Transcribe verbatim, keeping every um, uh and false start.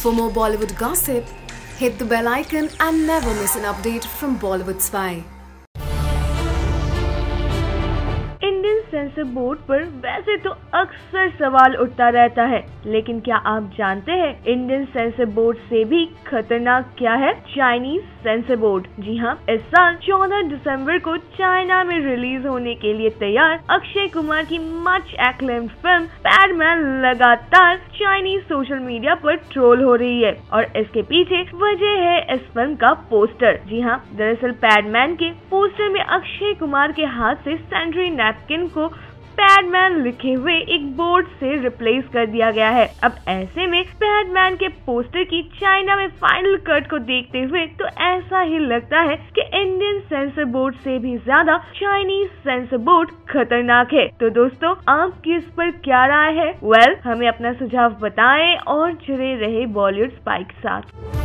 For more Bollywood gossip, hit the bell icon and never miss an update from Bollywood Spy. Indian censor board पर वैसे तो अक्सर सवाल उठता रहता है, लेकिन क्या आप जानते हैं इंडियन सेंसर बोर्ड से भी खतरनाक क्या है? Chinese sensor board. जी हाँ, इस साल चौदह दिसंबर को चाइना में रिलीज होने के लिए तैयार अक्षय कुमार की मच एक्लेम्ड फिल्म पैडमैन लगातार चाइनीज सोशल मीडिया पर ट्रोल हो रही है और इसके पीछे वजह है इस फिल्म का पोस्टर। जी हाँ, दरअसल पैडमैन के पोस्टर में अक्षय कुमार के हाथ से सैनिटरी नैपकिन को पैडमैन लिखे हुए एक बोर्ड से रिप्लेस कर दिया गया है। अब ऐसे में पैडमैन के पोस्टर की चाइना में फाइनल कट को देखते हुए तो ऐसा ही लगता है कि इंडियन सेंसर बोर्ड से भी ज्यादा चाइनीज सेंसर बोर्ड खतरनाक है। तो दोस्तों, आपकी इस पर क्या राय है? वेल, हमें अपना सुझाव बताएं और जुड़े रहे बॉलीवुड स्पाई के साथ।